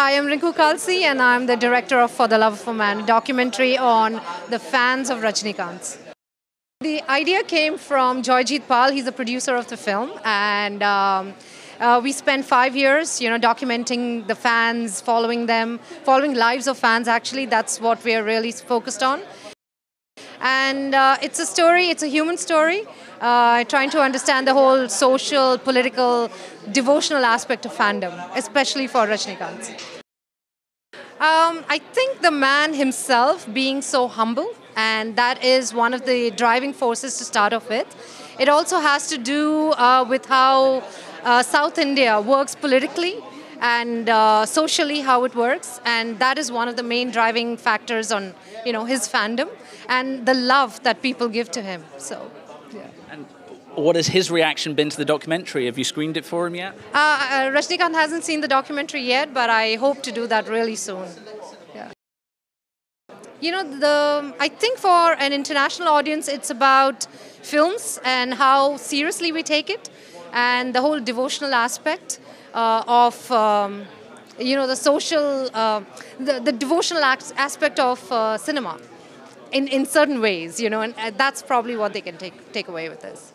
Hi, I'm Rinku Kalsi and I'm the director of For the Love of a Man, a documentary on the fans of Rajinikanth. The idea came from Joyjeet Pal. He's the producer of the film, and we spent 5 years, documenting the fans, following lives of fans. Actually, that's what we are really focused on. And it's a story, it's a human story, trying to understand the whole social, political, devotional aspect of fandom, especially for Rajinikanth. I think the man himself being so humble, and that is one of the driving forces to start off with. It also has to do with how South India works politically and socially, how it works, and that is one of the main driving factors on his fandom and the love that people give to him. So, yeah. And what has his reaction been to the documentary? Have you screened it for him yet? Rajinikanth hasn't seen the documentary yet, but I hope to do that really soon. Yeah. I think for an international audience, it's about films and how seriously we take it, and the whole devotional aspect of the social, the devotional aspect of cinema in certain ways, and that's probably what they can take away with this.